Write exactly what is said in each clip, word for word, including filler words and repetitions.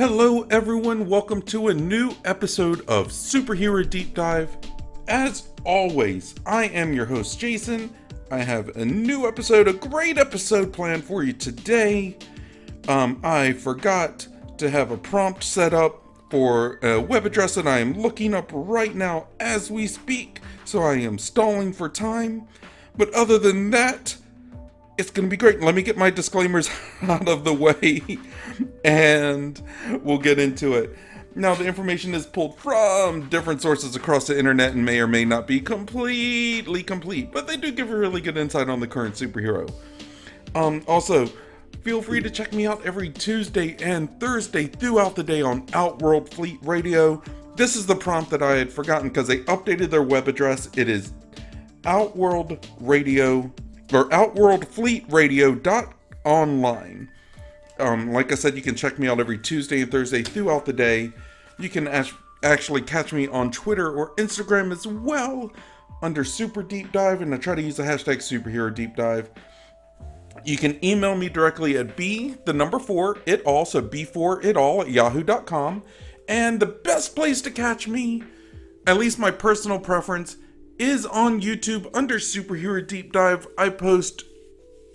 Hello everyone, welcome to a new episode of Superhero Deep Dive. As always, I am your host Jason. I have a new episode, a great episode planned for you today. Um, I forgot to have a prompt set up for a web address that I am looking up right now as we speak, so I am stalling for time. But other than that, it's going to be great. Let me get my disclaimers out of the way and we'll get into it. Now, the information is pulled from different sources across the internet and may or may not be completely complete, but they do give a really good insight on the current superhero. Um, also, feel free to check me out every Tuesday and Thursday throughout the day on Outworld Fleet Radio. This is the prompt that I had forgotten because they updated their web address. It is Outworld Radio. Or outworld fleet radio dot online. Um, like I said, you can check me out every Tuesday and Thursday throughout the day. You can actually catch me on Twitter or Instagram as well under Super Deep Dive, and I try to use the hashtag Superhero Deep Dive. You can email me directly at b the number four it all so b four it all at yahoo dot com. And the best place to catch me, at least my personal preference, is on YouTube under Superhero Deep Dive. I post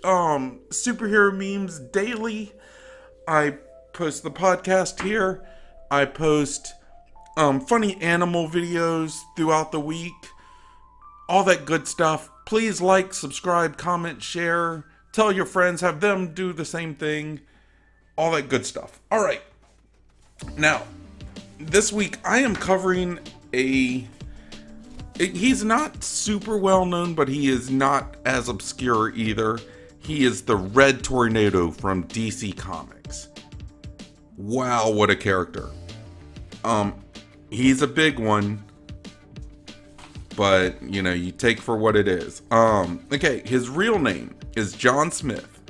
um, superhero memes daily. I post the podcast here. I post um, funny animal videos throughout the week. All that good stuff. Please like, subscribe, comment, share. Tell your friends. Have them do the same thing. All that good stuff. All right. Now, this week I am covering a... He's not super well known, but he is not as obscure either. He is the Red Tornado from D C Comics. Wow, what a character. Um, he's a big one, but you know, you take for what it is. Um, okay, his real name is John Smith,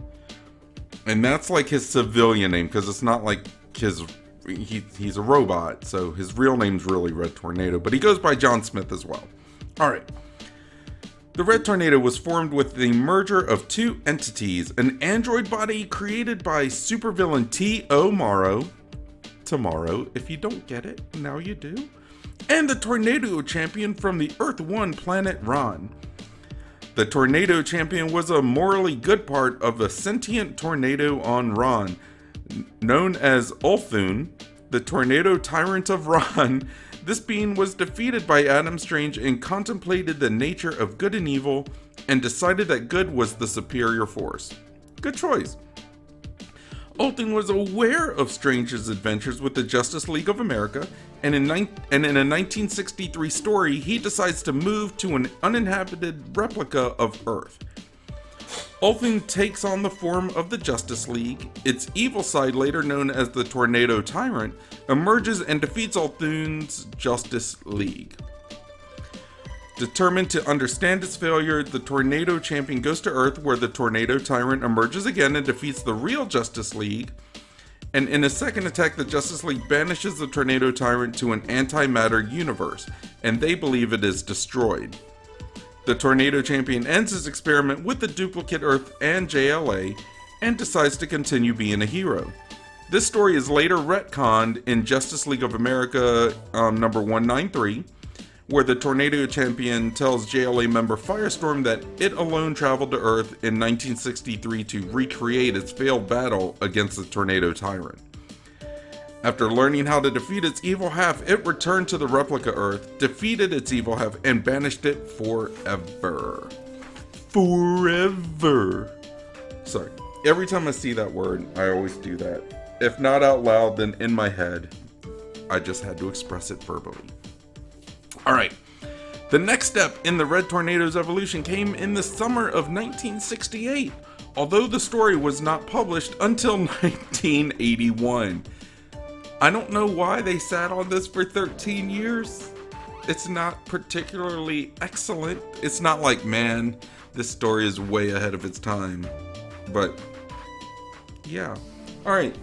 and that's like his civilian name because it's not like his... He, he's a robot, so his real name's really Red Tornado, but he goes by John Smith as well. All right. The Red Tornado was formed with the merger of two entities, an android body created by supervillain T O Morrow, tomorrow, if you don't get it, now you do, and the Tornado Champion from the Earth One planet Ron. The Tornado Champion was a morally good part of a sentient tornado on Ron, known as Ulthoon, the Tornado Tyrant of Ron. This being was defeated by Adam Strange and contemplated the nature of good and evil and decided that good was the superior force. Good choice. Ulthoon was aware of Strange's adventures with the Justice League of America, and in, ni- and in a nineteen sixty-three story, he decides to move to an uninhabited replica of Earth. Ulthoon takes on the form of the Justice League. Its evil side, later known as the Tornado Tyrant, emerges and defeats Ulthoon's Justice League. Determined to understand its failure, the Tornado Champion goes to Earth, where the Tornado Tyrant emerges again and defeats the real Justice League. And in a second attack, the Justice League banishes the Tornado Tyrant to an antimatter universe, and they believe it is destroyed. The Tornado Champion ends his experiment with the duplicate Earth and J L A and decides to continue being a hero. This story is later retconned in Justice League of America um, number one ninety-three, where the Tornado Champion tells J L A member Firestorm that it alone traveled to Earth in nineteen sixty-three to recreate its failed battle against the Tornado Tyrant. After learning how to defeat its evil half, it returned to the replica Earth, defeated its evil half, and banished it forever. Forever. Sorry. Every time I see that word, I always do that. If not out loud, then in my head. I just had to express it verbally. Alright. The next step in the Red Tornado's evolution came in the summer of nineteen sixty-eight, although the story was not published until nineteen eighty-one. I don't know why they sat on this for thirteen years. It's not particularly excellent. It's not like, man, this story is way ahead of its time. But, yeah. Alright,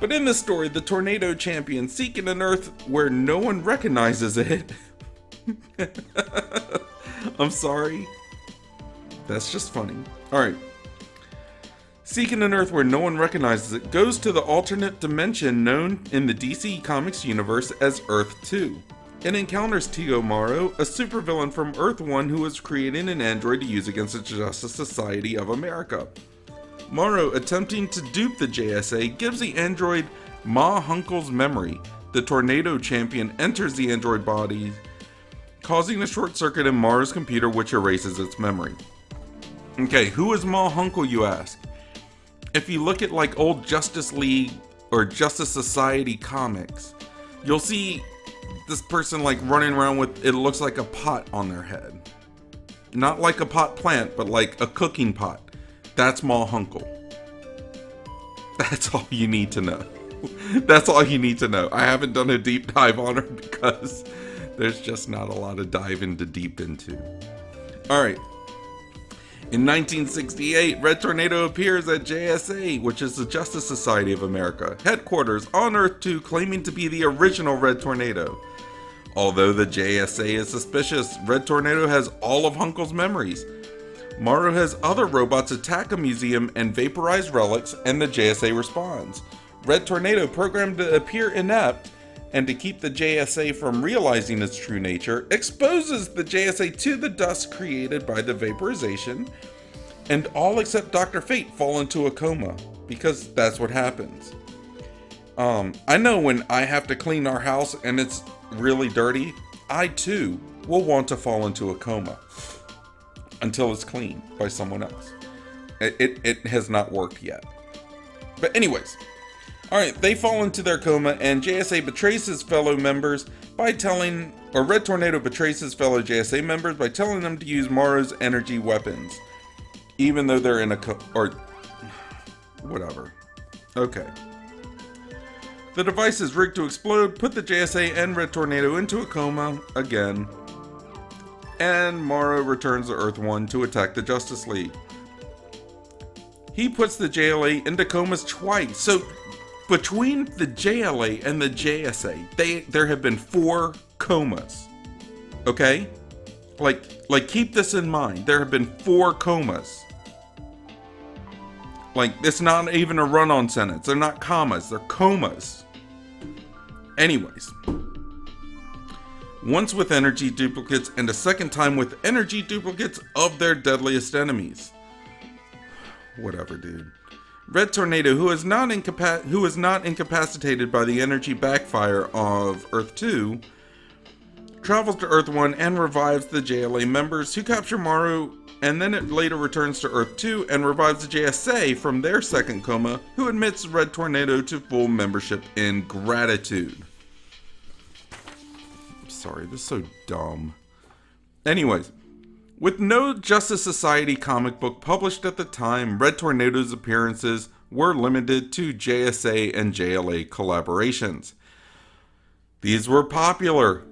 but in this story, the Tornado Champion seeking an Earth where no one recognizes it. I'm sorry. That's just funny. Alright. Seeking an Earth where no one recognizes it goes to the alternate dimension known in the D C Comics universe as Earth two, and encounters T O. Morrow, a supervillain from Earth One who was creating an android to use against the Justice Society of America. Morrow, attempting to dupe the J S A, gives the android Ma Hunkel's memory. The Tornado Champion enters the android body, causing a short circuit in Morrow's computer, which erases its memory. Okay, who is Ma Hunkel, you ask? If you look at like old Justice League or Justice Society comics, you'll see this person like running around with, it looks like a pot on their head. Not like a pot plant, but like a cooking pot. That's Ma Hunkel. That's all you need to know. That's all you need to know. I haven't done a deep dive on her because there's just not a lot of diving to deep into. Alright. In nineteen sixty-eight, Red Tornado appears at J S A, which is the Justice Society of America, headquarters on Earth two, claiming to be the original Red Tornado. Although the J S A is suspicious, Red Tornado has all of Hunkel's memories. Morrow has other robots attack a museum and vaporize relics, and the J S A responds. Red Tornado, programmed to appear inept and to keep the J S A from realizing its true nature, exposes the J S A to the dust created by the vaporization, and all except Doctor Fate fall into a coma, because that's what happens. Um, I know when I have to clean our house and it's really dirty, I too will want to fall into a coma until it's cleaned by someone else. It, it, it has not worked yet. But anyways, alright, they fall into their coma, and J S A betrays his fellow members by telling, or Red Tornado betrays his fellow J S A members by telling them to use Morrow's energy weapons. Even though they're in a co- or whatever. Okay. The device is rigged to explode, put the J S A and Red Tornado into a coma again, and Morrow returns to Earth one to attack the Justice League. He puts the J L A into comas twice, so between the J L A and the J S A, they there have been four comas. Okay? Like, like keep this in mind. There have been four comas. Like, it's not even a run-on sentence. They're not commas. They're comas. Anyways. Once with energy duplicates, and a second time with energy duplicates of their deadliest enemies. Whatever, dude. Red Tornado, who is not incapac- who is not incapacitated by the energy backfire of Earth two, travels to Earth one and revives the J L A members who capture Morrow, and then it later returns to Earth two and revives the J S A from their second coma, who admits Red Tornado to full membership in gratitude. I'm sorry, this is so dumb. Anyways. With no Justice Society comic book published at the time, Red Tornado's appearances were limited to J S A and J L A collaborations. These were popular,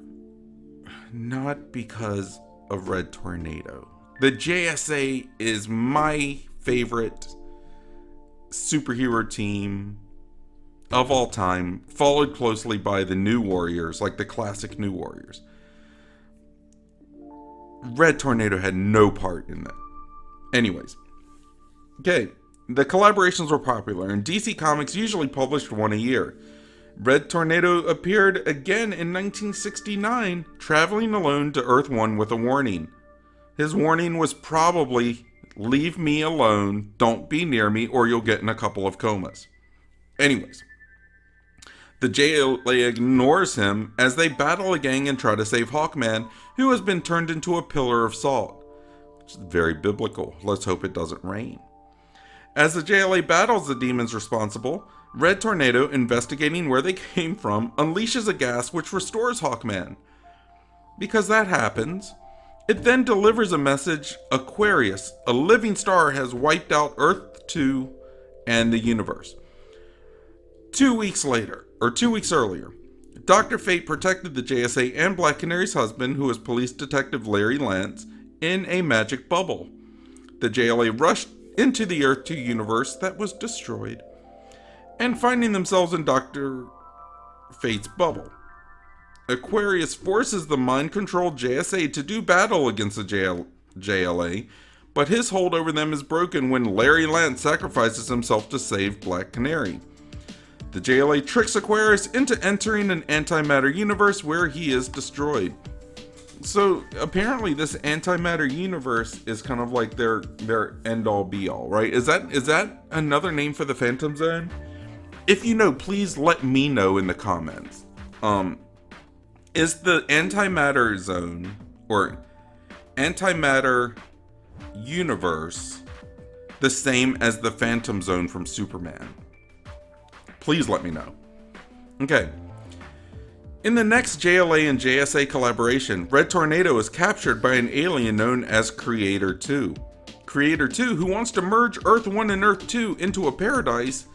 not because of Red Tornado. The J S A is my favorite superhero team of all time, followed closely by the New Warriors, like the classic New Warriors. Red Tornado had no part in that. Anyways. Okay, the collaborations were popular, and D C Comics usually published one a year. Red Tornado appeared again in nineteen sixty-nine, traveling alone to Earth one with a warning. His warning was probably, leave me alone, don't be near me, or you'll get in a couple of comas. Anyways. The J L A ignores him as they battle a gang and try to save Hawkman, who has been turned into a pillar of salt. Which is very biblical. Let's hope it doesn't rain. As the J L A battles the demons responsible, Red Tornado, investigating where they came from, unleashes a gas which restores Hawkman. Because that happens, it then delivers a message: Aquarius, a living star, has wiped out Earth two and the universe. Two weeks later, or two weeks earlier, Doctor Fate protected the J S A and Black Canary's husband, who was police detective Larry Lance, in a magic bubble. The J L A rushed into the Earth two universe that was destroyed, and finding themselves in Doctor Fate's bubble. Aquarius forces the mind-controlled J S A to do battle against the J L A, but his hold over them is broken when Larry Lance sacrifices himself to save Black Canary. The J L A tricks Aquarius into entering an antimatter universe where he is destroyed. So apparently this antimatter universe is kind of like their their end all be all, right? Is that is that another name for the Phantom Zone? If you know, please let me know in the comments. Um, is the antimatter zone or antimatter universe the same as the Phantom Zone from Superman? Please let me know. Okay. In the next J L A and J S A collaboration, Red Tornado is captured by an alien known as Creator two. Creator two, who wants to merge Earth one and Earth two into a paradise,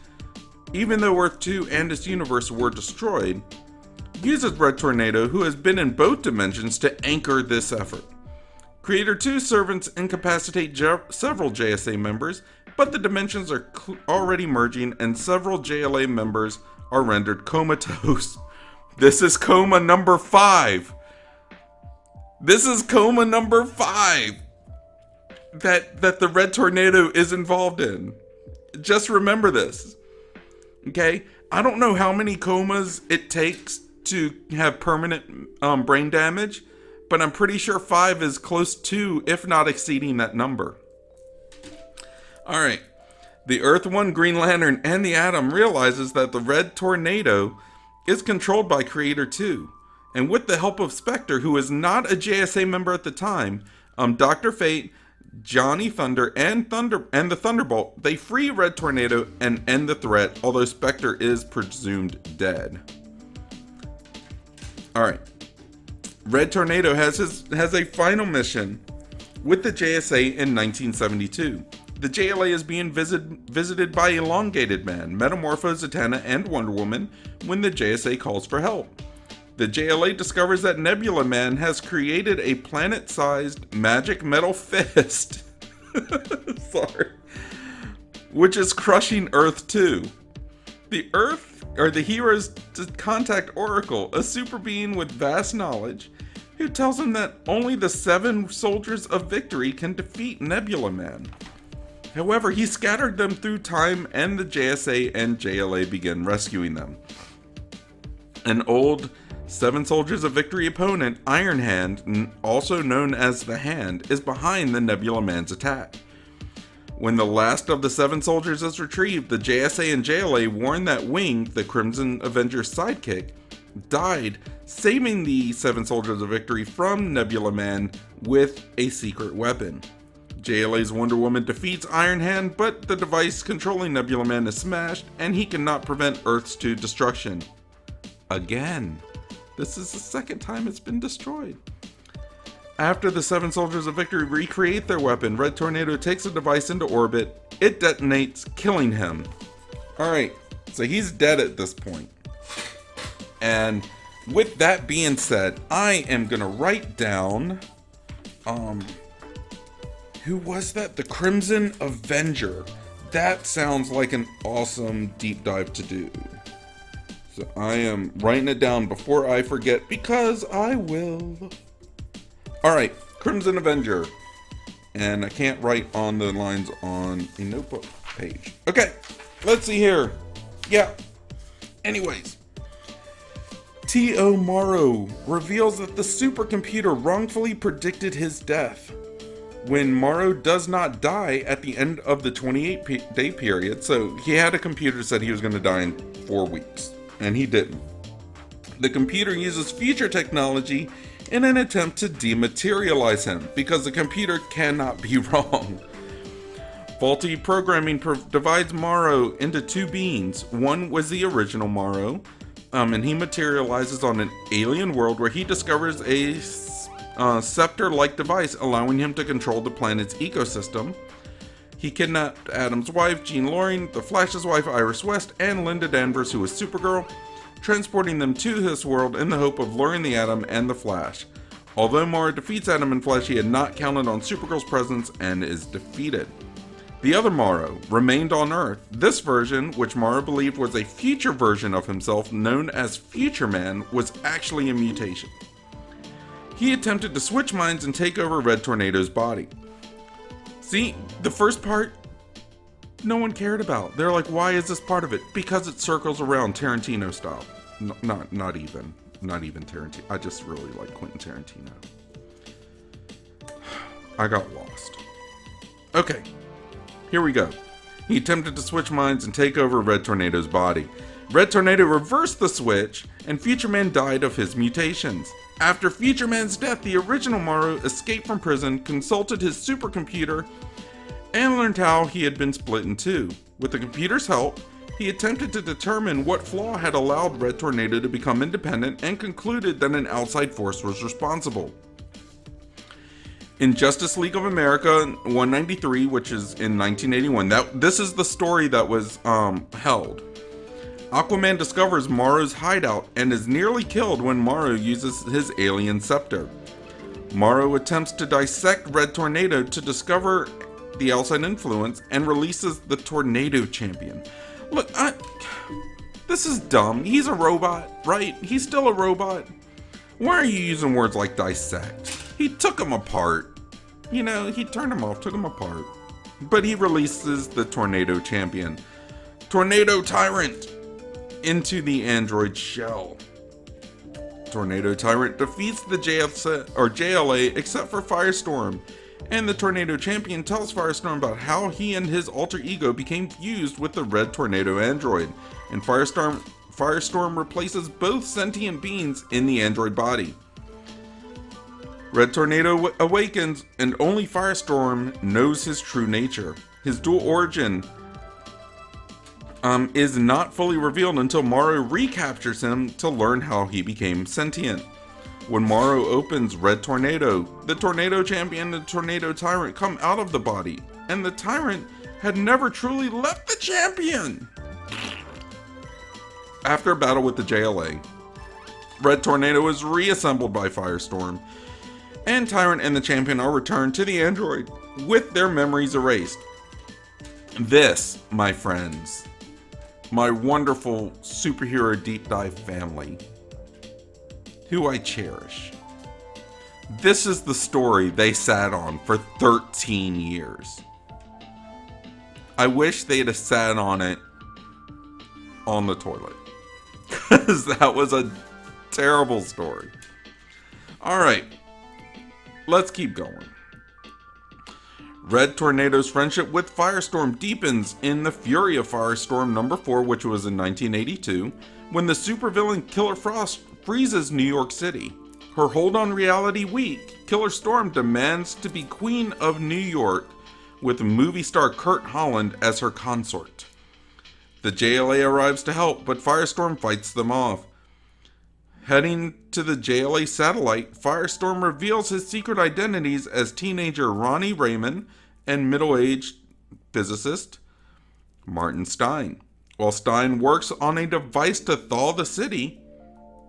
even though Earth two and its universe were destroyed, uses Red Tornado, who has been in both dimensions, to anchor this effort. Creator two's servants incapacitate several J S A members, but the dimensions are already merging and several J L A members are rendered comatose. This is coma number five. This is coma number five that that the Red Tornado is involved in. Just remember this, okay? I don't know how many comas it takes to have permanent um, brain damage, but I'm pretty sure five is close to, if not exceeding, that number. All right. The Earth One, Green Lantern, and the Atom realizes that the Red Tornado is controlled by Creator two, and with the help of Spectre, who is not a J S A member at the time, um, Doctor Fate, Johnny Thunder, and Thunder and the Thunderbolt, they free Red Tornado and end the threat, although Spectre is presumed dead. Alright, Red Tornado has, his, has a final mission with the J S A in nineteen seventy-two. The J L A is being visit, visited by Elongated Man, Metamorpho, Zatanna, and Wonder Woman when the J S A calls for help. The J L A discovers that Nebula Man has created a planet-sized magic metal fist, sorry, which is crushing Earth two. The Earth, or the heroes, contact Oracle, a super being with vast knowledge, who tells them that only the Seven Soldiers of Victory can defeat Nebula Man. However, he scattered them through time, and the J S A and J L A begin rescuing them. An old Seven Soldiers of Victory opponent, Iron Hand, also known as the Hand, is behind the Nebula Man's attack. When the last of the Seven Soldiers is retrieved, the J S A and J L A warn that Wing, the Crimson Avenger's sidekick, died, saving the Seven Soldiers of Victory from Nebula Man with a secret weapon. J L A's Wonder Woman defeats Iron Hand, but the device controlling Nebula Man is smashed, and he cannot prevent Earth's two destruction. Again. This is the second time it's been destroyed. After the Seven Soldiers of Victory recreate their weapon, Red Tornado takes the device into orbit. It detonates, killing him. Alright, so he's dead at this point. And with that being said, I am going to write down... Um... Who was that? The Crimson Avenger. That sounds like an awesome deep dive to do. So I am writing it down before I forget, because I will. Alright, Crimson Avenger. And I can't write on the lines on a notebook page. Okay, let's see here. Yeah. Anyways. T O Morrow reveals that the supercomputer wrongfully predicted his death. When Morrow does not die at the end of the twenty-eight day period, so he had a computer that said he was going to die in four weeks, and he didn't. The computer uses future technology in an attempt to dematerialize him, because the computer cannot be wrong. Faulty programming divides Morrow into two beings. One was the original Morrow, um, and he materializes on an alien world where he discovers a Uh, scepter-like device allowing him to control the planet's ecosystem. He kidnapped Adam's wife, Jean Loring, the Flash's wife, Iris West, and Linda Danvers, who was Supergirl, transporting them to this world in the hope of luring the Atom and the Flash. Although Morrow defeats Atom and Flash, he had not counted on Supergirl's presence and is defeated. The other Morrow remained on Earth. This version, which Morrow believed was a future version of himself known as Future Man, was actually a mutation. He attempted to switch minds and take over Red Tornado's body. See, the first part, no one cared about. They're like, why is this part of it? Because it circles around Tarantino style. No, not, not even, not even Tarantino. I just really like Quentin Tarantino. I got lost. Okay, here we go. He attempted to switch minds and take over Red Tornado's body. Red Tornado reversed the switch, and Future Man died of his mutations. After Future Man's death, the original Morrow escaped from prison, consulted his supercomputer, and learned how he had been split in two. With the computer's help, he attempted to determine what flaw had allowed Red Tornado to become independent and concluded that an outside force was responsible. In Justice League of America one ninety-three, which is in nineteen eighty-one, that this is the story that was um, held. Aquaman discovers Morrow's hideout and is nearly killed when Morrow uses his alien scepter. Morrow attempts to dissect Red Tornado to discover the outside influence and releases the Tornado Champion. Look, I, this is dumb. He's a robot, right? He's still a robot. Why are you using words like dissect? He took him apart. You know, he turned him off, took him apart. But he releases the Tornado Champion, Tornado Tyrant, into the android shell. Tornado Tyrant defeats the J L A except for Firestorm, and the Tornado Champion tells Firestorm about how he and his alter ego became fused with the Red Tornado android, and Firestorm, Firestorm replaces both sentient beings in the android body. Red Tornado awakens, and only Firestorm knows his true nature. His dual origin Um, is not fully revealed until Morrow recaptures him to learn how he became sentient. When Morrow opens Red Tornado, the Tornado Champion and the Tornado Tyrant come out of the body, and the Tyrant had never truly left the Champion! After a battle with the J L A, Red Tornado is reassembled by Firestorm, and Tyrant and the Champion are returned to the android with their memories erased. This, my friends, my wonderful Superhero Deep Dive family, who I cherish. This is the story they sat on for thirteen years. I wish they'd have sat on it on the toilet, because that was a terrible story. All right, let's keep going. Red Tornado's friendship with Firestorm deepens in The Fury of Firestorm number four, which was in nineteen eighty-two, when the supervillain Killer Frost freezes New York City. Her hold on reality weak, Killer Storm demands to be Queen of New York with movie star Kurt Holland as her consort. The J L A arrives to help, but Firestorm fights them off. Heading to the J L A satellite, Firestorm reveals his secret identities as teenager Ronnie Raymond and middle-aged physicist Martin Stein. While Stein works on a device to thaw the city,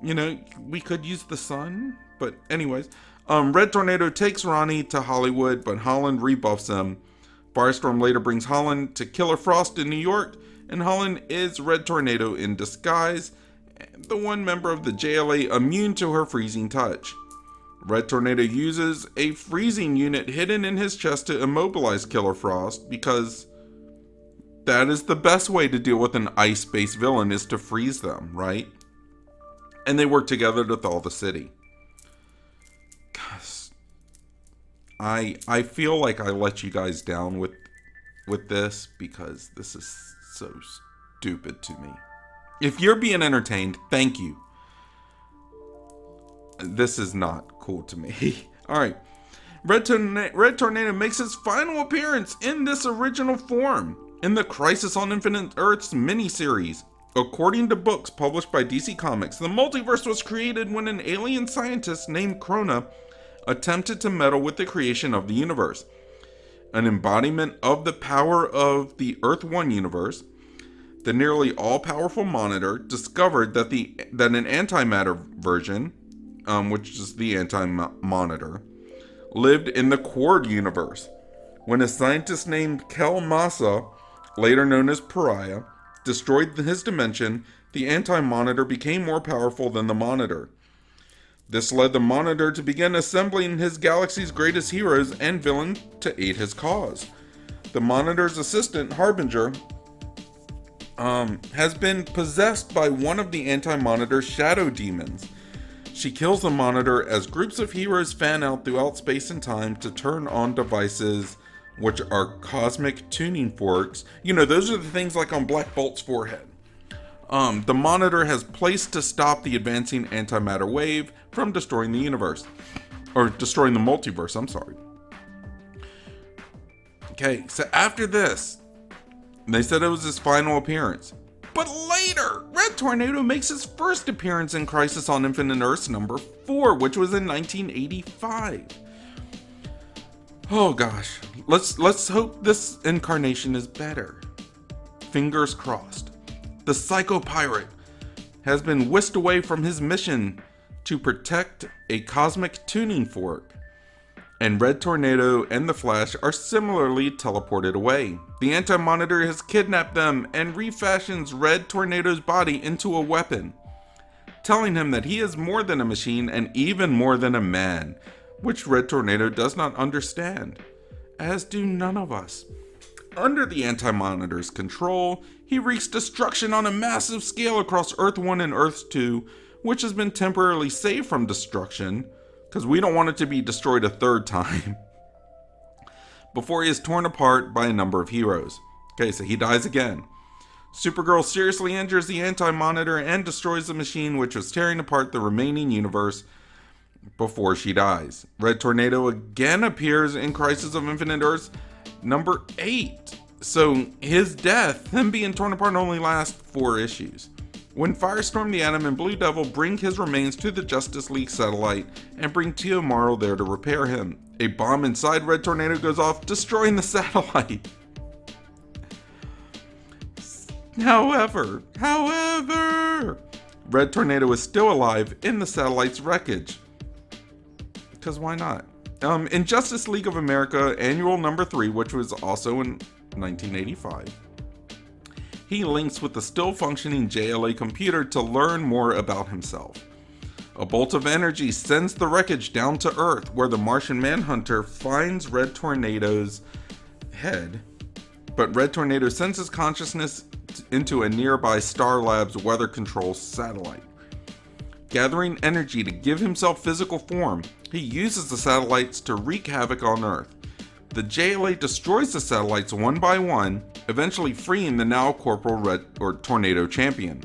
you know, we could use the sun, but anyways, um, Red Tornado takes Ronnie to Hollywood, but Holland rebuffs him. Firestorm later brings Holland to Killer Frost in New York, and Holland is Red Tornado in disguise, the one member of the J L A immune to her freezing touch. Red Tornado uses a freezing unit hidden in his chest to immobilize Killer Frost, because that is the best way to deal with an ice-based villain, is to freeze them, right? And they work together to thaw the city. Gosh, I I feel like I let you guys down with with this, because this is so stupid to me. If you're being entertained, thank you. This is not cool to me. Alright. Red, Torna- Red Tornado makes his final appearance in this original form in the Crisis on Infinite Earths miniseries. According to books published by D C Comics, the multiverse was created when an alien scientist named Krona attempted to meddle with the creation of the universe. An embodiment of the power of the Earth One universe, the nearly all-powerful Monitor discovered that the that an antimatter version, um, which is the Anti-Monitor, lived in the Quard universe. When a scientist named Kel Massa, later known as Pariah, destroyed his dimension, the Anti-Monitor became more powerful than the Monitor. This led the Monitor to begin assembling his galaxy's greatest heroes and villains to aid his cause. The Monitor's assistant, Harbinger, um, has been possessed by one of the Anti-Monitor's shadow demons. She kills the Monitor as groups of heroes fan out throughout space and time to turn on devices which are cosmic tuning forks. You know, those are the things like on Black Bolt's forehead. Um, the Monitor has placed to stop the advancing antimatter wave from destroying the universe. Or destroying the multiverse, I'm sorry. Okay, so after this, they said it was his final appearance. But later, Red Tornado makes his first appearance in Crisis on Infinite Earths number four, which was in nineteen eighty-five. Oh gosh, let's, let's hope this incarnation is better. Fingers crossed. The Psycho Pirate has been whisked away from his mission to protect a cosmic tuning fork, and Red Tornado and the Flash are similarly teleported away. The Anti-Monitor has kidnapped them and refashions Red Tornado's body into a weapon, telling him that he is more than a machine and even more than a man, which Red Tornado does not understand, as do none of us. Under the Anti-Monitor's control, he wreaks destruction on a massive scale across Earth one and Earth two, which has been temporarily saved from destruction, because we don't want it to be destroyed a third time, before he is torn apart by a number of heroes. Okay, so he dies again. Supergirl seriously injures the Anti-Monitor and destroys the machine which was tearing apart the remaining universe before she dies. Red Tornado again appears in Crisis of Infinite Earths number eight. So his death, him being torn apart, only lasts four issues. When Firestorm, the Atom, and Blue Devil bring his remains to the Justice League satellite and bring T O. Morrow there to repair him, a bomb inside Red Tornado goes off, destroying the satellite. However, however, Red Tornado is still alive in the satellite's wreckage. Because why not? Um, in Justice League of America Annual number three, which was also in nineteen eighty-five, he links with the still functioning J L A computer to learn more about himself. A bolt of energy sends the wreckage down to Earth, where the Martian Manhunter finds Red Tornado's head, but Red Tornado sends his consciousness into a nearby Star Labs weather control satellite. Gathering energy to give himself physical form, he uses the satellites to wreak havoc on Earth. The J L A destroys the satellites one by one, eventually freeing the now corporal Red or Tornado Champion.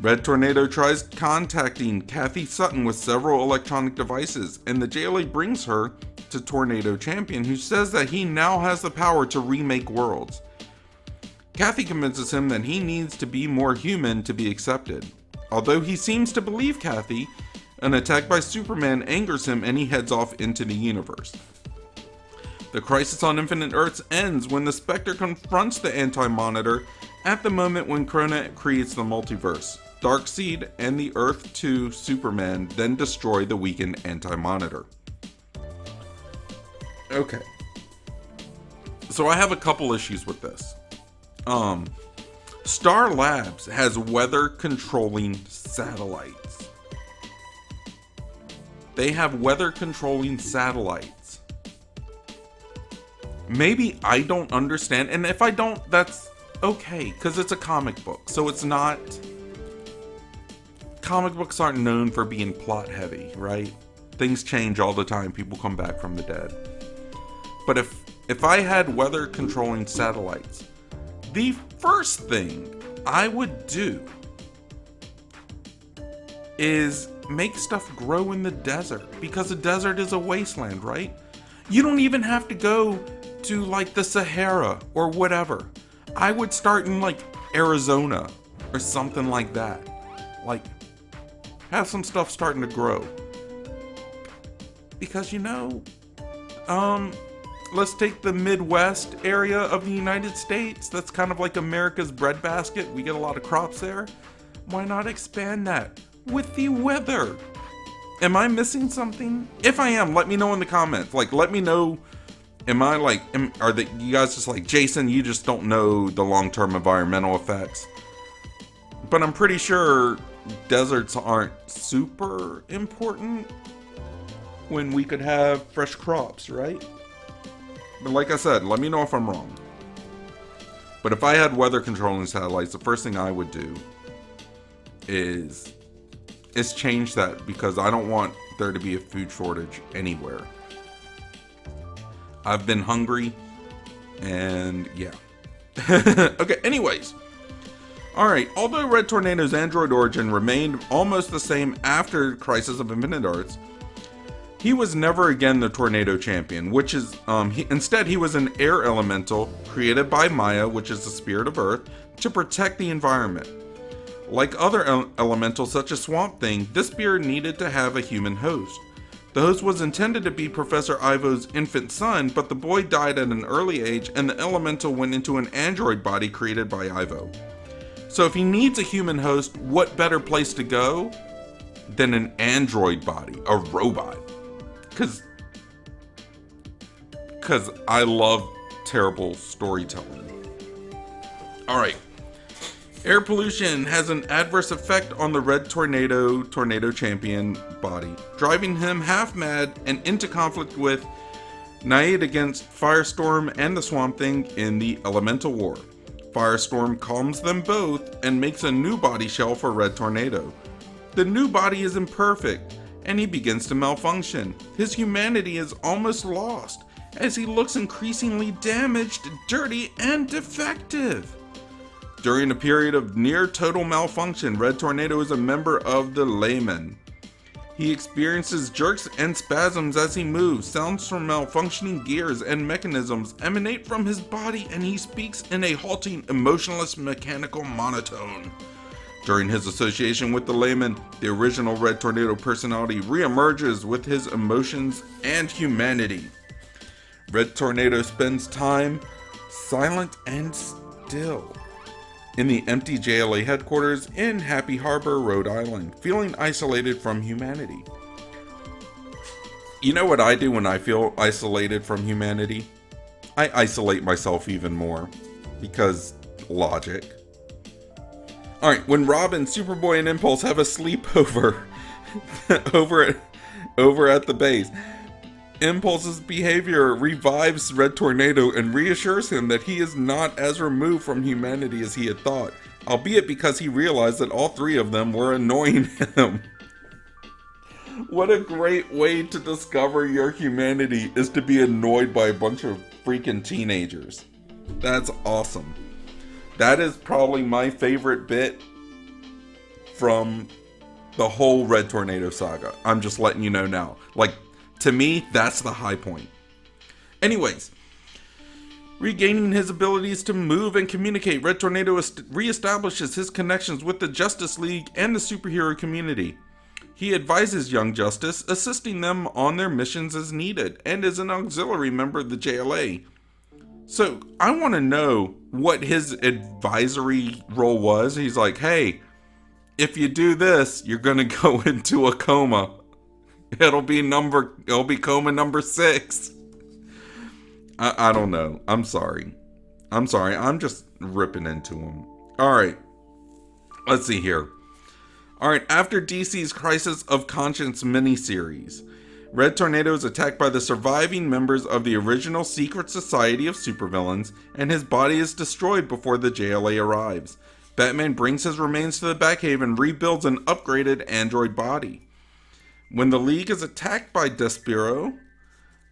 Red Tornado tries contacting Kathy Sutton with several electronic devices, and the J L A brings her to Tornado Champion, who says that he now has the power to remake worlds. Kathy convinces him that he needs to be more human to be accepted. Although he seems to believe Kathy, an attack by Superman angers him and he heads off into the universe. The Crisis on Infinite Earths ends when the Spectre confronts the Anti-Monitor at the moment when Krona creates the multiverse. Darkseid and the Earth two Superman then destroy the weakened Anti-Monitor. Okay. So I have a couple issues with this. Um... Star Labs has weather controlling satellites. They have weather controlling satellites. Maybe I don't understand, and if I don't, that's okay, because it's a comic book, so it's not... Comic books aren't known for being plot heavy, right? Things change all the time, people come back from the dead. But if, if I had weather controlling satellites, the first thing I would do is make stuff grow in the desert, because a desert is a wasteland, right? You don't even have to go to like the Sahara or whatever. I would start in like Arizona or something like that. Like, have some stuff starting to grow. Because you know, um, let's take the Midwest area of the United States. That's kind of like America's breadbasket. We get a lot of crops there. Why not expand that with the weather? Am I missing something? If I am, let me know in the comments. Like, let me know. Am I like, am, are the, you guys just like, Jason, you just don't know the long-term environmental effects. But I'm pretty sure deserts aren't super important when we could have fresh crops, right? But like I said, let me know if I'm wrong. But if I had weather controlling satellites, the first thing I would do is, is change that, because I don't want there to be a food shortage anywhere. I've been hungry, and yeah. Okay, anyways. Alright, although Red Tornado's Android origin remained almost the same after Crisis of Infinite Earths, he was never again the Tornado Champion, which is, um, he, instead he was an air elemental created by Maya, which is the spirit of Earth, to protect the environment. Like other ele elementals such as Swamp Thing, this spirit needed to have a human host. The host was intended to be Professor Ivo's infant son, but the boy died at an early age and the elemental went into an android body created by Ivo. So if he needs a human host, what better place to go than an android body, a robot? Because because I love terrible storytelling. Alright. Air pollution has an adverse effect on the Red Tornado, Tornado Champion body, driving him half mad and into conflict with Naid against Firestorm and the Swamp Thing in the Elemental War. Firestorm calms them both and makes a new body shell for Red Tornado. The new body is imperfect, and he begins to malfunction. His humanity is almost lost, as he looks increasingly damaged, dirty, and defective. During a period of near-total malfunction, Red Tornado is a member of the Laymen. He experiences jerks and spasms as he moves. Sounds from malfunctioning gears and mechanisms emanate from his body, and he speaks in a halting, emotionless, mechanical monotone. During his association with the Laymen, the original Red Tornado personality reemerges with his emotions and humanity. Red Tornado spends time silent and still in the empty J L A headquarters in Happy Harbor, Rhode Island, feeling isolated from humanity. You know what I do when I feel isolated from humanity? I isolate myself even more, because logic. Alright, when Robin, Superboy, and Impulse have a sleepover over, at, over at the base, Impulse's behavior revives Red Tornado and reassures him that he is not as removed from humanity as he had thought, albeit because he realized that all three of them were annoying him. What a great way to discover your humanity is to be annoyed by a bunch of freaking teenagers. That's awesome. That is probably my favorite bit from the whole Red Tornado saga. I'm just letting you know now. Like, to me, that's the high point. Anyways, regaining his abilities to move and communicate, Red Tornado reestablishes his connections with the Justice League and the superhero community. He advises Young Justice, assisting them on their missions as needed, and is an auxiliary member of the J L A. So, I want to know what his advisory role was. He's like, hey, if you do this, you're going to go into a coma. It'll be number, it'll be coma number six. I, I don't know. I'm sorry. I'm sorry. I'm just ripping into him. All right. Let's see here. All right. After D C's Crisis of Conscience miniseries, Red Tornado is attacked by the surviving members of the original secret society of supervillains, and his body is destroyed before the J L A arrives. Batman brings his remains to the Batcave and rebuilds an upgraded android body. When the League is attacked by Despero,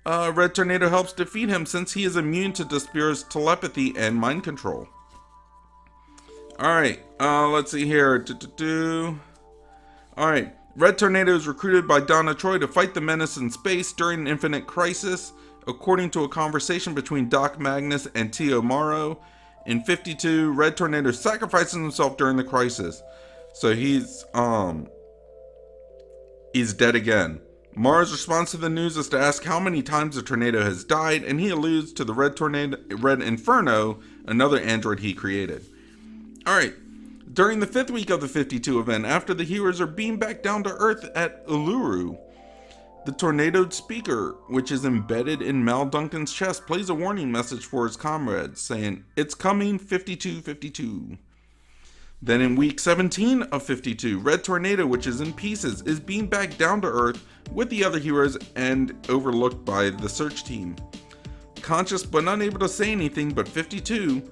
uh, Red Tornado helps defeat him since he is immune to Despero's telepathy and mind control. Alright, uh, let's see here. Alright, Red Tornado is recruited by Donna Troy to fight the menace in space during an infinite crisis, according to a conversation between Doc Magnus and T O Morrow. In fifty-two, Red Tornado sacrifices himself during the crisis. So he's, um... he's dead again. Mara's response to the news is to ask how many times the tornado has died, and he alludes to the Red Tornado, Red Inferno, another android he created. Alright, during the fifth week of the fifty-two event, after the heroes are beamed back down to Earth at Uluru, the tornadoed speaker, which is embedded in Mal Duncan's chest, plays a warning message for his comrades, saying, "It's coming, fifty-two fifty-two. Then in week seventeen of fifty-two, Red Tornado, which is in pieces, is beamed back down to Earth with the other heroes and overlooked by the search team. Conscious but unable to say anything, but fifty-two,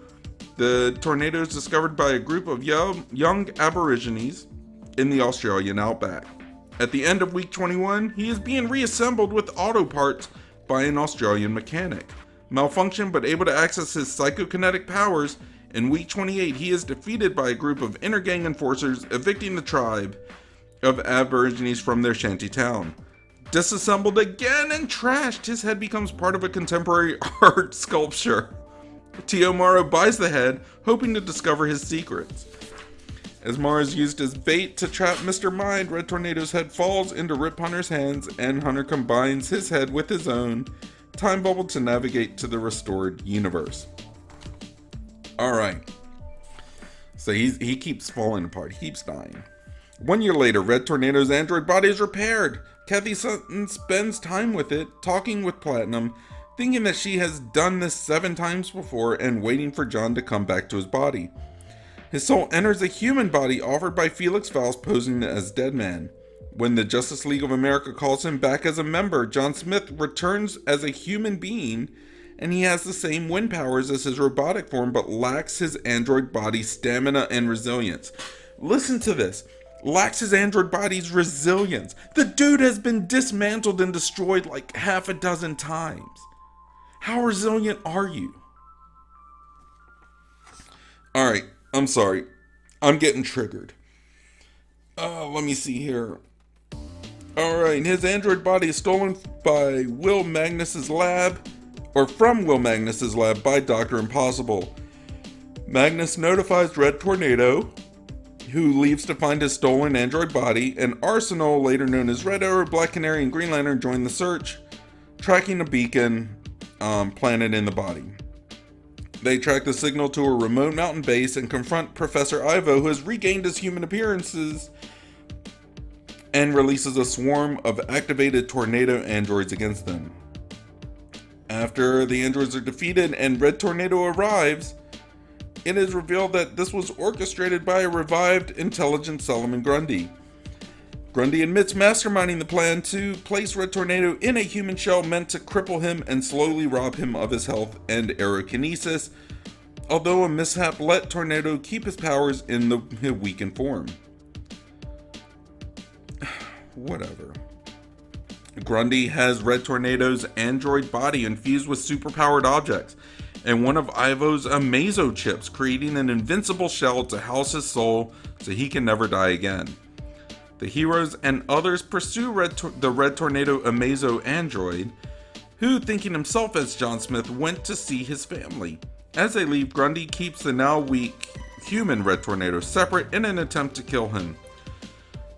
the tornado is discovered by a group of young, young Aborigines in the Australian outback. At the end of week twenty-one, he is being reassembled with auto parts by an Australian mechanic. Malfunctioned but able to access his psychokinetic powers, in week twenty-eight, he is defeated by a group of inner gang enforcers, evicting the tribe of Aborigines from their shanty town. Disassembled again and trashed, his head becomes part of a contemporary art sculpture. T O. Morrow buys the head, hoping to discover his secrets. As Morrow is used as bait to trap Mister Mind, Red Tornado's head falls into Rip Hunter's hands, and Hunter combines his head with his own time bubble to navigate to the restored universe. Alright, so he's, he keeps falling apart, he keeps dying. One year later, Red Tornado's android body is repaired. Kathy Sutton spends time with it, talking with Platinum, thinking that she has done this seven times before and waiting for John to come back to his body. His soul enters a human body offered by Felix Faust, posing as Deadman. When the Justice League of America calls him back as a member, John Smith returns as a human being, and he has the same wind powers as his robotic form, but lacks his android body's stamina and resilience. Listen to this. Lacks his android body's resilience. The dude has been dismantled and destroyed like half a dozen times. How resilient are you? Alright, I'm sorry. I'm getting triggered. Uh, let me see here. Alright, his android body is stolen by Will Magnus's lab. Or from Will Magnus's lab by Doctor Impossible. Magnus notifies Red Tornado, who leaves to find his stolen android body, and Arsenal, later known as Red Arrow, Black Canary, and Green Lantern, join the search, tracking a beacon um, planted in the body. They track the signal to a remote mountain base and confront Professor Ivo, who has regained his human appearances and releases a swarm of activated tornado androids against them. After the androids are defeated and Red Tornado arrives, it is revealed that this was orchestrated by a revived intelligent Solomon Grundy. Grundy admits masterminding the plan to place Red Tornado in a human shell meant to cripple him and slowly rob him of his health and aerokinesis, although a mishap let Tornado keep his powers in the weakened form. Whatever. Grundy has Red Tornado's android body infused with superpowered objects and one of Ivo's Amazo chips, creating an invincible shell to house his soul so he can never die again. The heroes and others pursue Red Tor- the Red Tornado Amazo android, who, thinking himself as John Smith, went to see his family. As they leave, Grundy keeps the now weak human Red Tornado separate in an attempt to kill him.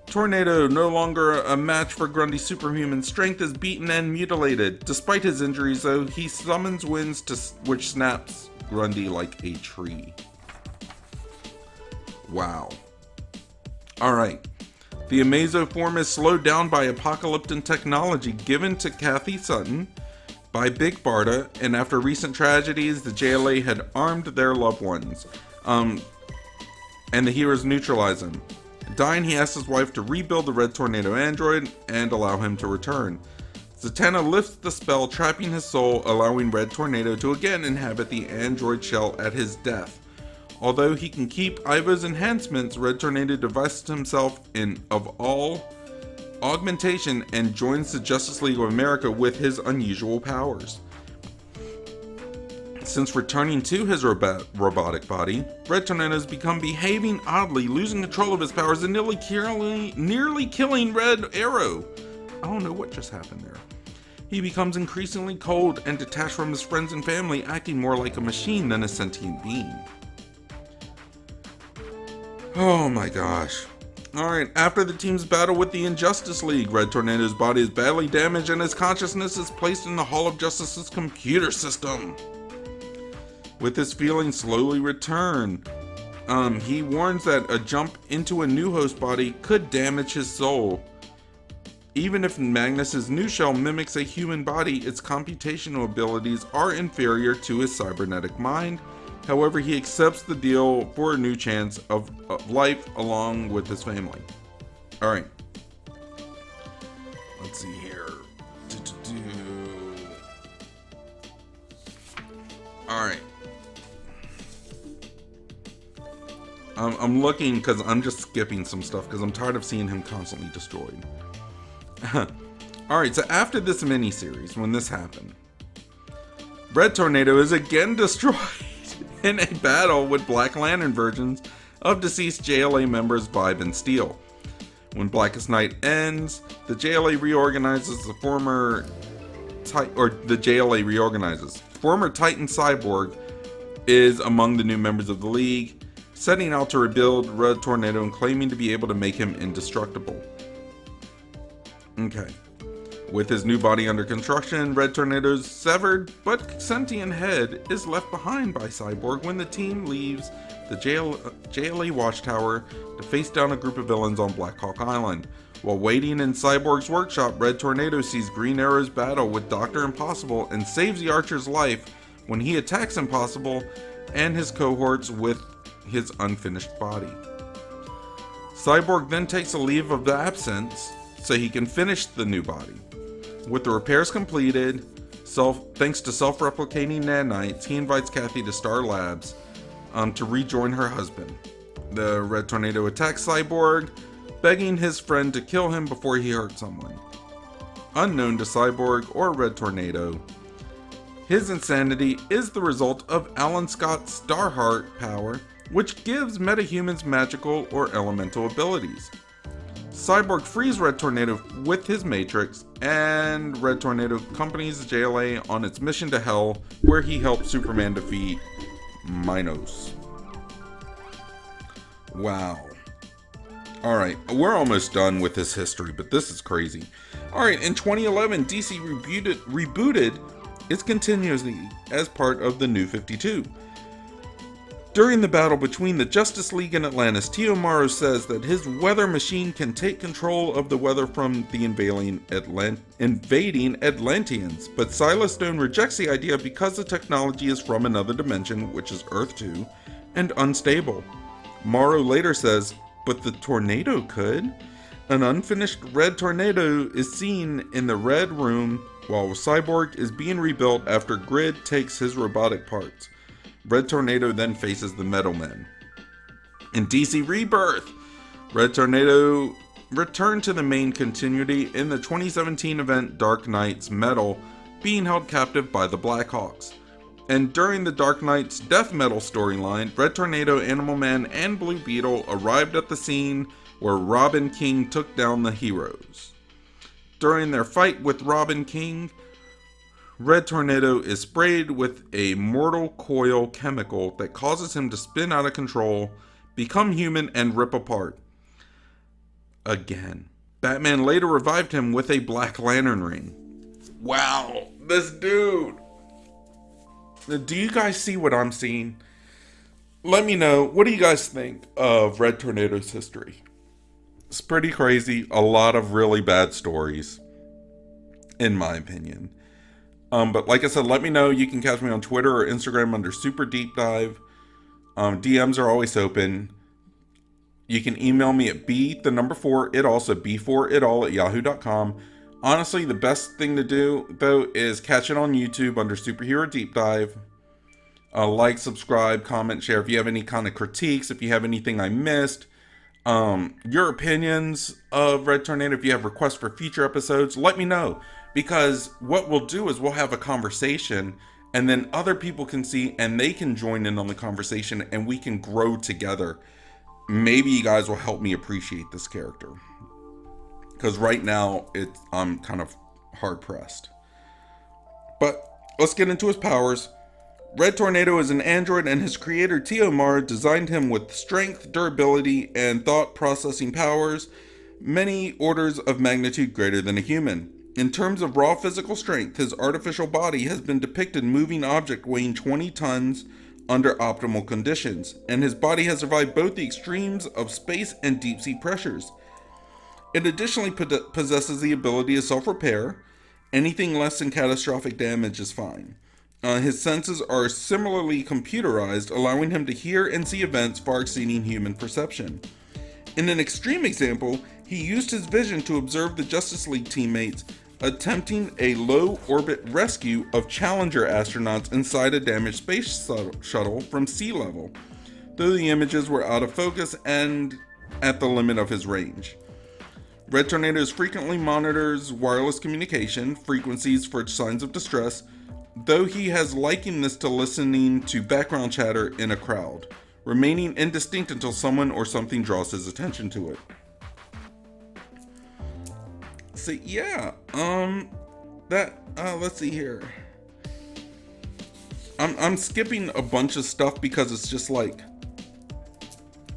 Tornado, no longer a match for Grundy's superhuman strength, is beaten and mutilated. Despite his injuries, though, he summons winds to, which snaps Grundy like a tree. Wow. Alright. The Amazo form is slowed down by apocalyptic technology given to Kathy Sutton by Big Barda, and after recent tragedies, the J L A had armed their loved ones. Um, and the heroes neutralize him. Dying, he asks his wife to rebuild the Red Tornado android and allow him to return. Zatanna lifts the spell, trapping his soul, allowing Red Tornado to again inhabit the android shell at his death. Although he can keep Ivo's enhancements, Red Tornado devises himself in, of all augmentation and joins the Justice League of America with his unusual powers. Since returning to his robot robotic body, Red Tornado has become behaving oddly, losing control of his powers and nearly, nearly, nearly killing Red Arrow. I don't know what just happened there. He becomes increasingly cold and detached from his friends and family, acting more like a machine than a sentient being. Oh my gosh. Alright, after the team's battle with the Injustice League, Red Tornado's body is badly damaged and his consciousness is placed in the Hall of Justice's computer system. With his feelings slowly return, um, he warns that a jump into a new host body could damage his soul. Even if Magnus's new shell mimics a human body, its computational abilities are inferior to his cybernetic mind, However, he accepts the deal for a new chance of, of life along with his family. All right. Let's see here. All right. I'm, I'm looking because I'm just skipping some stuff because I'm tired of seeing him constantly destroyed. All right, so after this miniseries, when this happened, Red Tornado is again destroyed in a battle with Black Lantern versions of deceased J L A members Vibe and Steel. When Blackest Night ends, the J L A reorganizes the former Titan, or the J L A reorganizes. Former Titan Cyborg is among the new members of the League, setting out to rebuild Red Tornado and claiming to be able to make him indestructible. Okay. With his new body under construction, Red Tornado's severed but sentient head is left behind by Cyborg when the team leaves the J L A watchtower to face down a group of villains on Black Hawk Island. While waiting in Cyborg's workshop, Red Tornado sees Green Arrow's battle with Doctor Impossible and saves the Archer's life when he attacks Impossible and his cohorts with his unfinished body. Cyborg then takes a leave of absence so he can finish the new body. With the repairs completed, self, thanks to self-replicating nanites, he invites Kathy to Star Labs um, to rejoin her husband. The Red Tornado attacks Cyborg, begging his friend to kill him before he hurts someone. Unknown to Cyborg or Red Tornado, his insanity is the result of Alan Scott's Starheart power, which gives metahumans magical or elemental abilities. Cyborg frees Red Tornado with his Matrix, and Red Tornado accompanies the J L A on its mission to Hell, where he helps Superman defeat Minos. Wow. Alright, we're almost done with this history, but this is crazy. Alright, in twenty eleven, D C rebooted, rebooted its continuity as part of the New fifty-two. During the battle between the Justice League and Atlantis, T O. Morrow says that his weather machine can take control of the weather from the invading, Atlant invading Atlanteans, but Silas Stone rejects the idea because the technology is from another dimension, which is Earth two, and unstable. Morrow later says, but the tornado could. An unfinished Red Tornado is seen in the Red Room while Cyborg is being rebuilt after Grid takes his robotic parts. Red Tornado then faces the Metal Men. In D C Rebirth, Red Tornado returned to the main continuity in the twenty seventeen event Dark Knight's Metal, being held captive by the Blackhawks. And during the Dark Knight's Death Metal storyline, Red Tornado, Animal Man, and Blue Beetle arrived at the scene where Robin King took down the heroes. During their fight with Robin King, Red Tornado is sprayed with a mortal coil chemical that causes him to spin out of control, become human, and rip apart. Again. Batman later revived him with a Black Lantern ring. Wow, this dude. Do you guys see what I'm seeing? Let me know. What do you guys think of Red Tornado's history? It's pretty crazy. A lot of really bad stories, in my opinion. Um, but like I said, let me know. You can catch me on Twitter or Instagram under Super Deep Dive. Um, D Ms are always open. You can email me at b the number four it also b4 it all at yahoo dot com. Honestly, the best thing to do though is catch it on YouTube under Superhero Deep Dive. Uh, like, subscribe, comment, share. If you have any kind of critiques, if you have anything I missed, um, your opinions of Red Tornado, if you have requests for future episodes, let me know. Because what we'll do is we'll have a conversation and then other people can see and they can join in on the conversation and we can grow together. Maybe you guys will help me appreciate this character. Because right now, it's, I'm kind of hard pressed. But let's get into his powers. Red Tornado is an android and his creator T O. Morrow designed him with strength, durability, and thought processing powers, many orders of magnitude greater than a human. In terms of raw physical strength, his artificial body has been depicted moving object weighing twenty tons under optimal conditions, and his body has survived both the extremes of space and deep sea pressures. It additionally possesses the ability to self-repair. Anything less than catastrophic damage is fine. Uh, his senses are similarly computerized, allowing him to hear and see events far exceeding human perception. In an extreme example, he used his vision to observe the Justice League teammates attempting a low-orbit rescue of Challenger astronauts inside a damaged space shuttle from sea level, though the images were out of focus and at the limit of his range. Red Tornado frequently monitors wireless communication frequencies for signs of distress, though he has likened this to listening to background chatter in a crowd, remaining indistinct until someone or something draws his attention to it. So yeah, um, that, uh, let's see here. I'm, I'm skipping a bunch of stuff because it's just like,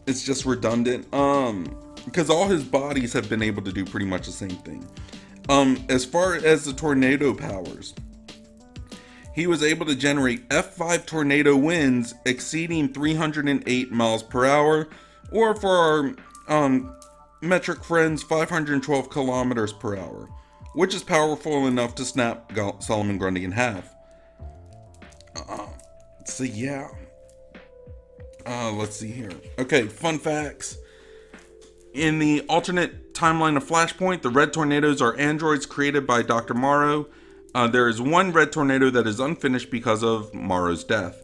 it's just redundant, um, because all his bodies have been able to do pretty much the same thing. Um, as far as the tornado powers, he was able to generate F five tornado winds exceeding three hundred eight miles per hour, or for our um, metric friends, five hundred twelve kilometers per hour, which is powerful enough to snap Solomon Grundy in half. Uh, so yeah, uh, let's see here. Okay, fun facts. In the alternate timeline of Flashpoint, the Red Tornadoes are androids created by Doctor Morrow. Uh, there is one Red Tornado that is unfinished because of Morrow's death.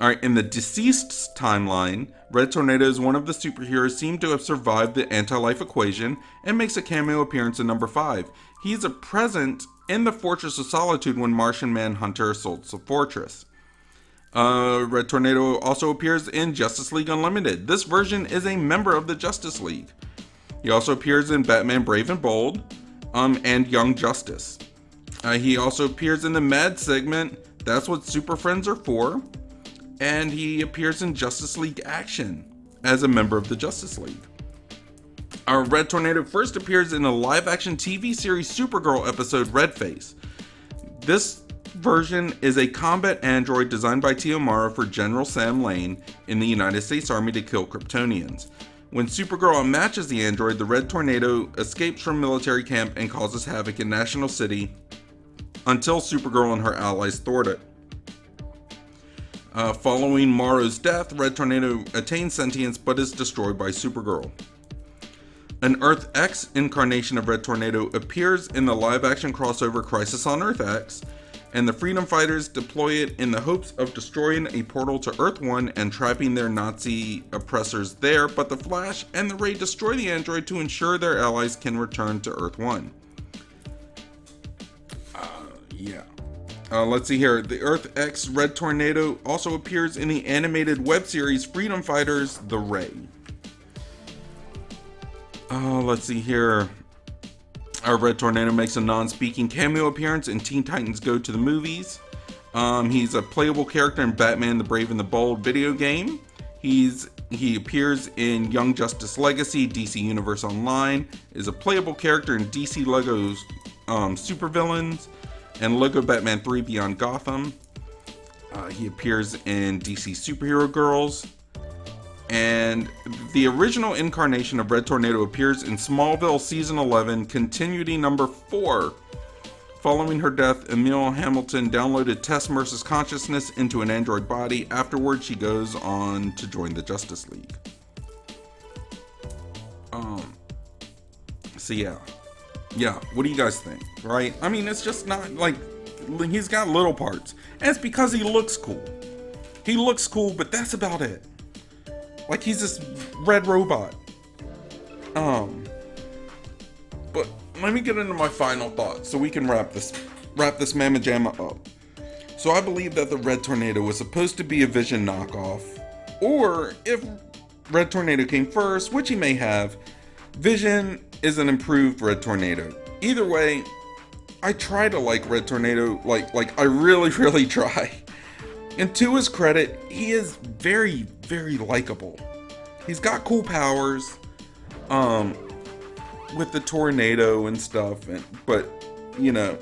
Alright, in the deceased timeline, Red Tornado is one of the superheroes seemed to have survived the anti-life equation and makes a cameo appearance in number five. He is a present in the Fortress of Solitude when Martian Manhunter assaults the fortress. Uh, Red Tornado also appears in Justice League Unlimited. This version is a member of the Justice League. He also appears in Batman Brave and Bold um, and Young Justice. Uh, he also appears in the Mad segment, That's What Super Friends Are For, and he appears in Justice League Action as a member of the Justice League. Our Red Tornado first appears in a live-action T V series Supergirl episode, Red Face. This version is a combat android designed by T O Morrow for General Sam Lane in the United States Army to kill Kryptonians. When Supergirl unmatches the android, the Red Tornado escapes from military camp and causes havoc in National City, until Supergirl and her allies thwart it. Uh, following Morrow's death, Red Tornado attains sentience but is destroyed by Supergirl. An Earth-X incarnation of Red Tornado appears in the live-action crossover Crisis on Earth-X, and the Freedom Fighters deploy it in the hopes of destroying a portal to Earth One and trapping their Nazi oppressors there, but the Flash and the Ray destroy the android to ensure their allies can return to Earth One. Yeah. Uh, let's see here. The Earth-X Red Tornado also appears in the animated web series Freedom Fighters The Ray. Uh, let's see here. Our Red Tornado makes a non-speaking cameo appearance in Teen Titans Go to the Movies. Um, he's a playable character in Batman the Brave and the Bold video game. He's He appears in Young Justice Legacy, D C Universe Online, is a playable character in D C Lego's um, Supervillains, and Lego Batman three Beyond Gotham. Uh, he appears in D C Superhero Girls. And the original incarnation of Red Tornado appears in Smallville Season eleven, Continuity Number four. Following her death, Emil Hamilton downloaded Tess Mercer's consciousness into an android body. Afterward, she goes on to join the Justice League. Um, so yeah. Yeah, what do you guys think, right? I mean, it's just not, like, he's got little parts. And it's because he looks cool. He looks cool, but that's about it. Like, he's this red robot. Um, but let me get into my final thoughts so we can wrap this, wrap this mamma jamma up. So I believe that the Red Tornado was supposed to be a Vision knockoff, or if Red Tornado came first, which he may have, Vision is an improved Red Tornado. Either way, I try to like Red Tornado, like, like I really, really try. And to his credit, he is very, very likable. He's got cool powers, um, with the tornado and stuff, and, but, you know,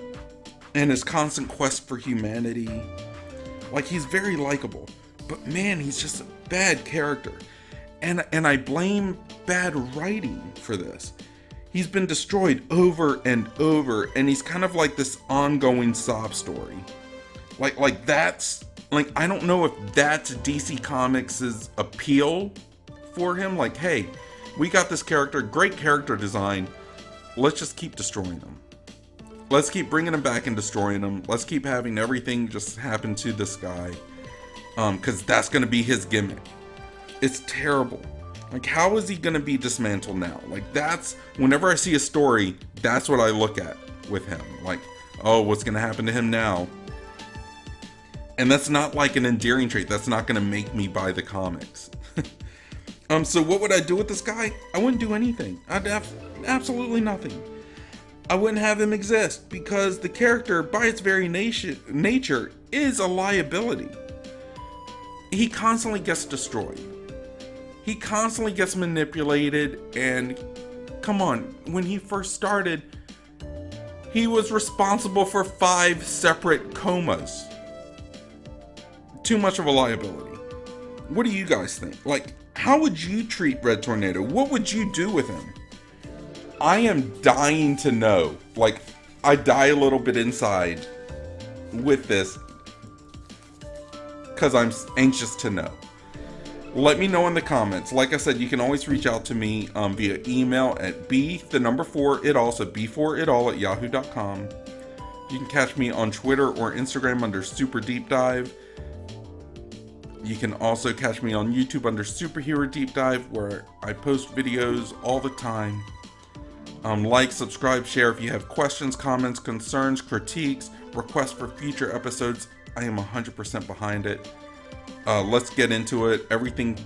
and his constant quest for humanity. Like, he's very likable, but man, he's just a bad character. And, and I blame bad writing for this. He's been destroyed over and over, and he's kind of like this ongoing sob story. Like, like that's, like, I don't know if that's D C Comics' appeal for him. Like, hey, we got this character, great character design. Let's just keep destroying them. Let's keep bringing them back and destroying them. Let's keep having everything just happen to this guy. Um, because that's going to be his gimmick. It's terrible. Like, how is he going to be dismantled now? Like, that's, whenever I see a story, that's what I look at with him. Like, oh, what's going to happen to him now? And that's not like an endearing trait. That's not going to make me buy the comics. um, so what would I do with this guy? I wouldn't do anything. I'd have absolutely nothing. I wouldn't have him exist because the character, by its very nation, nature, is a liability. He constantly gets destroyed. He constantly gets manipulated, and come on, when he first started, he was responsible for five separate comas. Too much of a liability. What do you guys think? Like, how would you treat Red Tornado? What would you do with him? I am dying to know. Like, I die a little bit inside with this because I'm anxious to know. Let me know in the comments. Like I said, you can always reach out to me um, via email at b the number four it also b four it all at yahoo dot com. You can catch me on Twitter or Instagram under Super Deep Dive. You can also catch me on YouTube under Superhero Deep Dive, where I post videos all the time. Um, like, subscribe, share if you have questions, comments, concerns, critiques, requests for future episodes. I am one hundred percent behind it. Uh, let's get into it. Everything,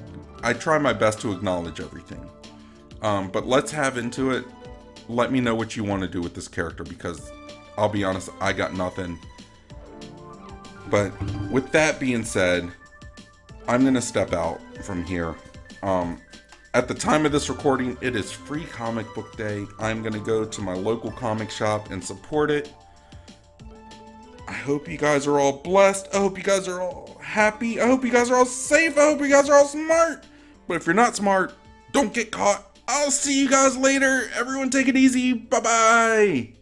I try my best to acknowledge everything. Um, but let's have into it. Let me know what you want to do with this character, because I'll be honest, I got nothing. But with that being said, I'm going to step out from here. Um, at the time of this recording, it is Free Comic Book Day. I'm going to go to my local comic shop and support it. I hope you guys are all blessed. I hope you guys are all happy. I hope you guys are all safe. I hope you guys are all smart. But if you're not smart, don't get caught. I'll see you guys later. Everyone take it easy. Bye-bye.